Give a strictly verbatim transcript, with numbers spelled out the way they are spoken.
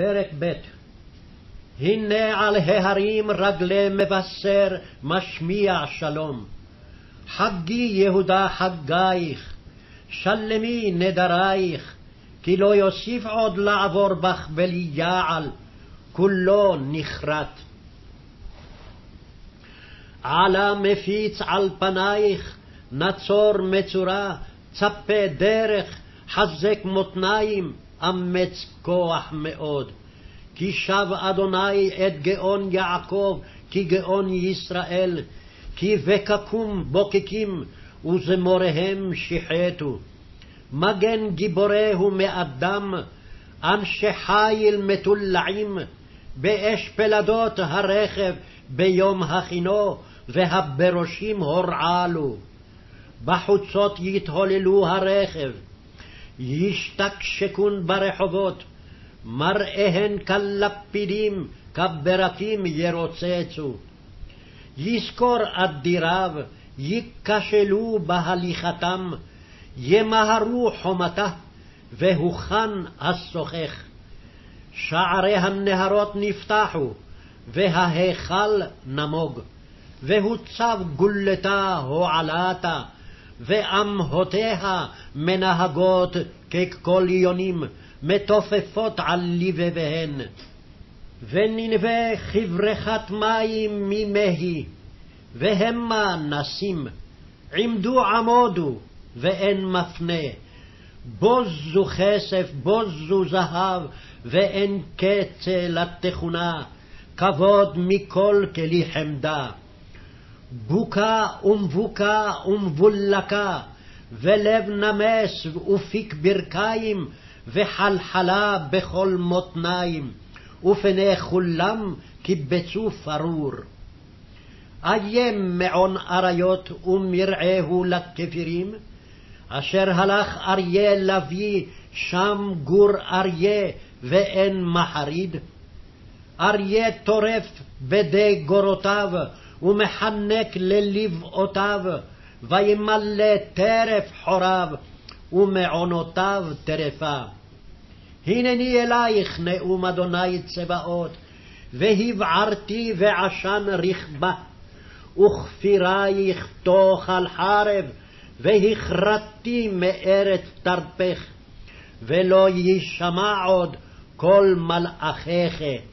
פרק ב'. הנה על ההרים רגלי מבשר משמיע שלום. חגי יהודה חגייך, שלמי נדרייך, כי לא יוסיף עוד לעבור בך וליעל, כולו נכרת. עלה מפיץ על פנייך, נצור מצורה, צפה דרך, חזק מותניים, אמץ כוח מאוד. כי שב אדוני את גאון יעקב, כי גאון ישראל, כי בקקום בוקקים, וזמוריהם שיחתו. מגן גיבורהו מאדם, אנשי חיל מתולעים, באש פלדות הרכב ביום החינו, והברושים הורעלו. בחוצות יתהוללו הרכב, ישתקשקון ברחובות, מראיהן כלפידים, כברקים ירוצצו. יזכור אדיריו, ייכשלו בהליכתם, ימהרו חומתה, והוכן השוחך. שערי הנהרות נפתחו, וההיכל נמוג, והוצב גולתה הועלתה, ואמהותיה מנהגות ככל יונים, מתופפות על לבביהן. וננבה כברכת מים ממהי, והמה נסים, עמדו עמודו, ואין מפנה. בוזו כסף, בוזו זהב, ואין קצה לתכונה, כבוד מכל כלי חמדה. בוקה ומבוקה ומבולקה, ולב נמס ופיק ברכיים, וחלחלה בכל מותניים, ופני כולם קיבצו פרור. איים מעון אריות ומרעהו לכפירים, אשר הלך אריה לביא, שם גור אריה ואין מחריד. אריה טורף בדי גורותיו, ומחנק ללבעותיו, וימלא טרף חוריו, ומעונותיו טרפה. הנני אלייך נאום אדוני צבאות, והבערתי ועשן רכבה, וכפירייך תאכל חרב, והכרתתי מארץ תרפך, ולא יישמע עוד כל מלאכיך.